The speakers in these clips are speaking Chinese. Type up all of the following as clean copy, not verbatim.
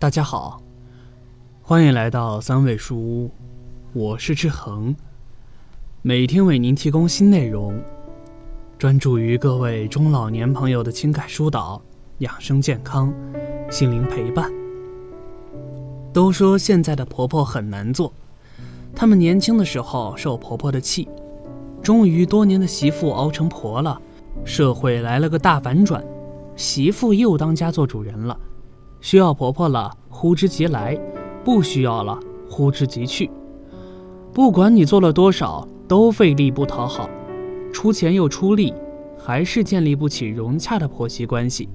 大家好，欢迎来到三味书屋，我是志恒，每天为您提供新内容，专注于各位中老年朋友的情感疏导、养生健康、心灵陪伴。都说现在的婆婆很难做，她们年轻的时候受婆婆的气，终于多年的媳妇熬成婆了，社会来了个大反转，媳妇又当家做主人了。需要婆婆了，呼之即来；不需要了，呼之即去。不管你做了多少，都费力不讨好，出钱又出力，还是建立不起融洽的婆媳关系。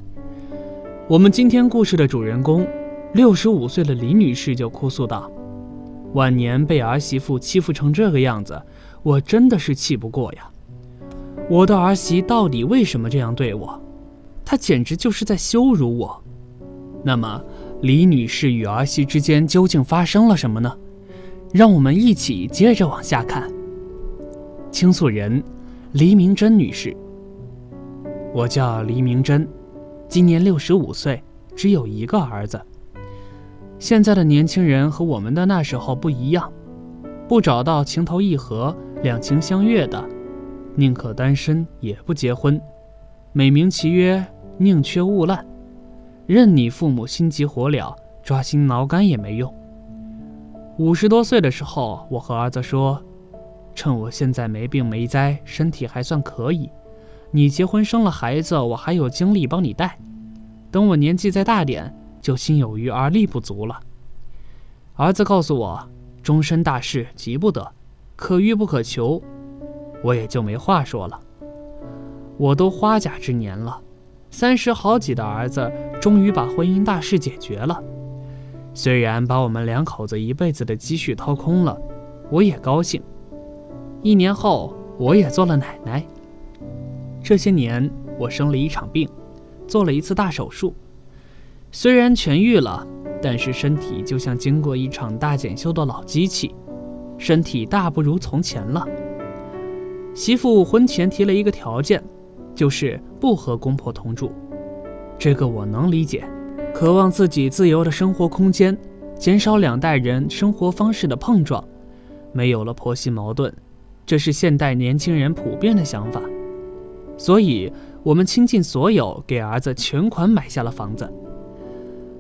我们今天故事的主人公，65岁的李女士就哭诉道：“晚年被儿媳妇欺负成这个样子，我真的是气不过呀！我的儿媳到底为什么这样对我？她简直就是在羞辱我。”那么，李女士与儿媳之间究竟发生了什么呢？让我们一起接着往下看。倾诉人：黎明珍女士。我叫黎明珍，今年65岁，只有一个儿子。现在的年轻人和我们的那时候不一样，不找到情投意合、两情相悦的，宁可单身也不结婚，美名其曰宁缺毋滥。任你父母心急火燎，抓心挠肝也没用。50多岁的时候，我和儿子说：“趁我现在没病没灾，身体还算可以，你结婚生了孩子，我还有精力帮你带。等我年纪再大点，就心有余而力不足了。”儿子告诉我：“终身大事急不得，可遇不可求。”我也就没话说了。我都花甲之年了，30好几的儿子终于把婚姻大事解决了，虽然把我们两口子一辈子的积蓄掏空了，我也高兴。1年后，我也做了奶奶。这些年，我生了一场病，做了一次大手术，虽然痊愈了，但是身体就像经过一场大检修的老机器，身体大不如从前了。媳妇婚前提了一个条件，就是不和公婆同住，这个我能理解。渴望自己自由的生活空间，减少2代人生活方式的碰撞，没有了婆媳矛盾，这是现代年轻人普遍的想法。所以，我们倾尽所有给儿子全款买下了房子。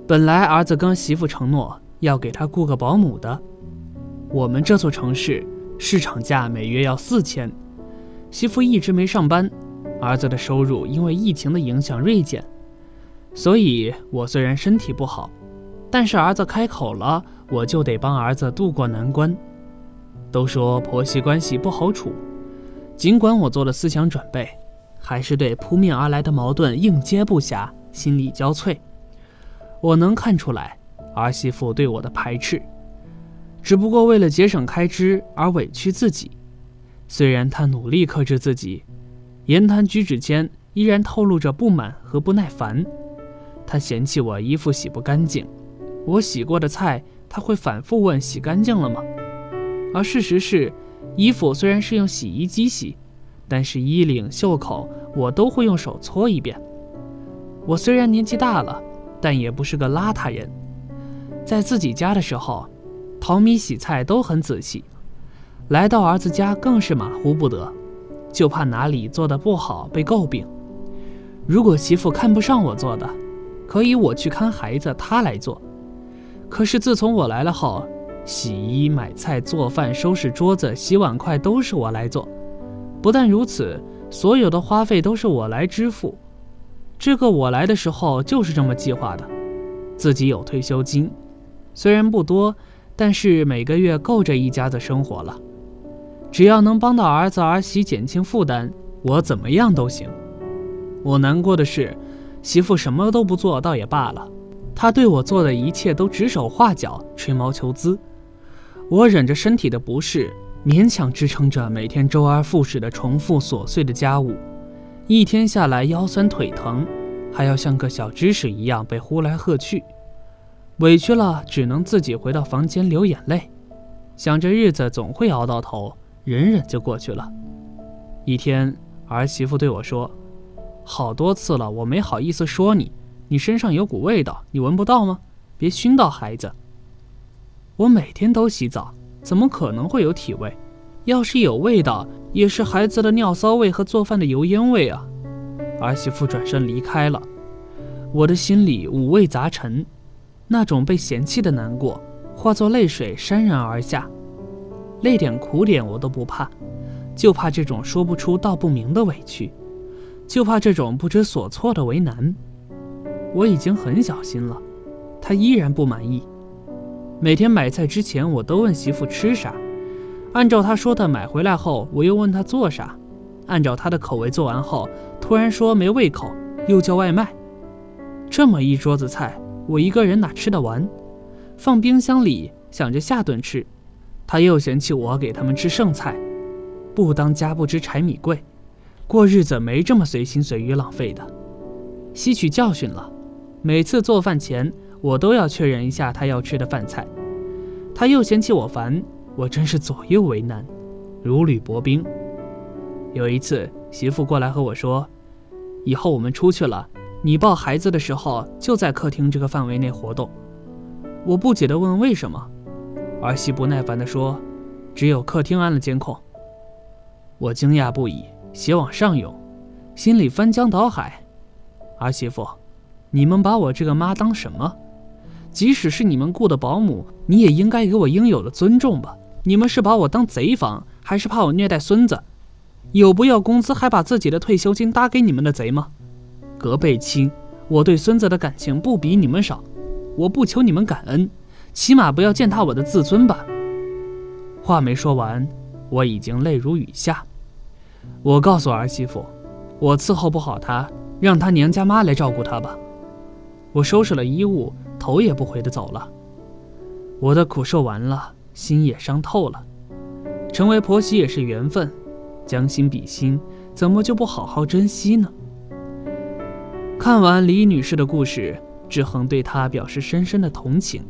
本来儿子跟媳妇承诺要给他雇个保姆的，我们这座城市市场价每月要4000，媳妇一直没上班。儿子的收入因为疫情的影响锐减，所以我虽然身体不好，但是儿子开口了，我就得帮儿子渡过难关。都说婆媳关系不好处，尽管我做了思想准备，还是对扑面而来的矛盾应接不暇，心力交瘁。我能看出来儿媳妇对我的排斥，只不过为了节省开支而委屈自己。虽然她努力克制自己，言谈举止间依然透露着不满和不耐烦。他嫌弃我衣服洗不干净，我洗过的菜他会反复问洗干净了吗？而事实是，衣服虽然是用洗衣机洗，但是衣领、袖口我都会用手搓一遍。我虽然年纪大了，但也不是个邋遢人。在自己家的时候，淘米洗菜都很仔细，来到儿子家更是马虎不得，就怕哪里做得不好被诟病。如果媳妇看不上我做的，可以我去看孩子，她来做。可是自从我来了后，洗衣、买菜、做饭、收拾桌子、洗碗筷都是我来做。不但如此，所有的花费都是我来支付。这个我来的时候就是这么计划的，自己有退休金，虽然不多，但是每个月够这一家子生活了。只要能帮到儿子儿媳减轻负担，我怎么样都行。我难过的是，媳妇什么都不做倒也罢了，她对我做的一切都指手画脚，吹毛求疵。我忍着身体的不适，勉强支撑着每天周而复始的重复琐碎的家务，一天下来腰酸腿疼，还要像个小知识一样被呼来喝去。委屈了，只能自己回到房间流眼泪，想着日子总会熬到头，忍忍就过去了。一天，儿媳妇对我说：“好多次了，我没好意思说你，你身上有股味道，你闻不到吗？别熏到孩子。我每天都洗澡，怎么可能会有体味？要是有味道，也是孩子的尿骚味和做饭的油烟味啊！”儿媳妇转身离开了，我的心里五味杂陈，那种被嫌弃的难过化作泪水潸然而下。累点苦点我都不怕，就怕这种说不出道不明的委屈，就怕这种不知所措的为难。我已经很小心了，她依然不满意。每天买菜之前，我都问媳妇吃啥，按照她说的买回来后，我又问她做啥，按照她的口味做完后，突然说没胃口，又叫外卖。这么一桌子菜，我一个人哪吃得完？放冰箱里，想着下顿吃。他又嫌弃我给他们吃剩菜，不当家不知柴米贵，过日子没这么随心随意浪费的。吸取教训了，每次做饭前我都要确认一下他要吃的饭菜。他又嫌弃我烦，我真是左右为难，如履薄冰。有一次，媳妇过来和我说：“以后我们出去了，你抱孩子的时候就在客厅这个范围内活动。”我不解地问：“为什么？”儿媳不耐烦地说：“只有客厅安了监控。”我惊讶不已，血往上涌，心里翻江倒海。儿媳妇，你们把我这个妈当什么？即使是你们雇的保姆，你也应该给我应有的尊重吧？你们是把我当贼防，还是怕我虐待孙子？有不要工资还把自己的退休金搭给你们的贼吗？隔辈亲，我对孙子的感情不比你们少，我不求你们感恩，起码不要践踏我的自尊吧。话没说完，我已经泪如雨下。我告诉儿媳妇，我伺候不好她，让她娘家妈来照顾她吧。我收拾了衣物，头也不回地走了。我的苦受完了，心也伤透了。成为婆媳也是缘分，将心比心，怎么就不好好珍惜呢？看完李女士的故事，志恒对她表示深深的同情。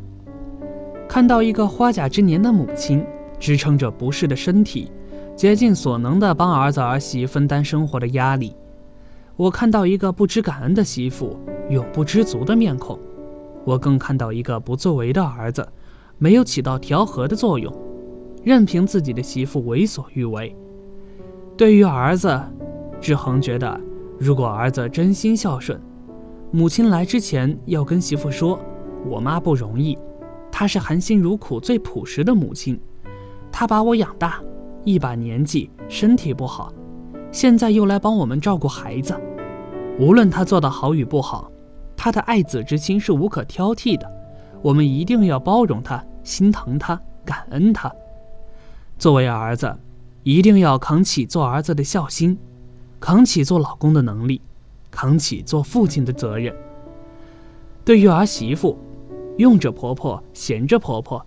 看到一个花甲之年的母亲支撑着不适的身体，竭尽所能地帮儿子儿媳分担生活的压力，我看到一个不知感恩的媳妇，永不知足的面孔，我更看到一个不作为的儿子，没有起到调和的作用，任凭自己的媳妇为所欲为。对于儿子，志恒觉得如果儿子真心孝顺，母亲来之前要跟媳妇说，我妈不容易，她是含辛茹苦最朴实的母亲，她把我养大，一把年纪，身体不好，现在又来帮我们照顾孩子。无论她做得好与不好，她的爱子之心是无可挑剔的，我们一定要包容她，心疼她，感恩她。作为儿子，一定要扛起做儿子的孝心，扛起做老公的能力，扛起做父亲的责任。对于儿媳妇，用着婆婆，闲着婆婆，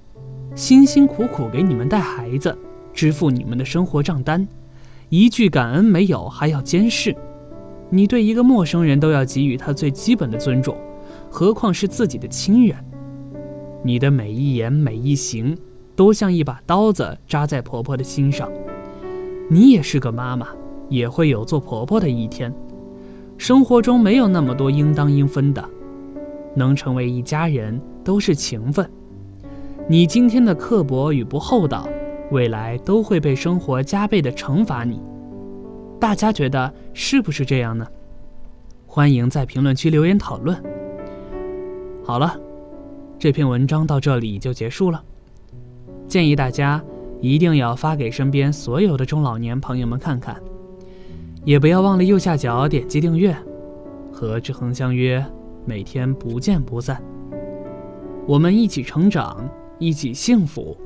辛辛苦苦给你们带孩子，支付你们的生活账单，一句感恩没有，还要监视。你对一个陌生人都要给予他最基本的尊重，何况是自己的亲人？你的每一言每一行，都像一把刀子扎在婆婆的心上。你也是个妈妈，也会有做婆婆的一天。生活中没有那么多应当应分的，能成为一家人都是情分。你今天的刻薄与不厚道，未来都会被生活加倍的惩罚你。大家觉得是不是这样呢？欢迎在评论区留言讨论。好了，这篇文章到这里就结束了。建议大家一定要发给身边所有的中老年朋友们看看，也不要忘了右下角点击订阅。和志恒相约，每天不见不散，我们一起成长，一起幸福。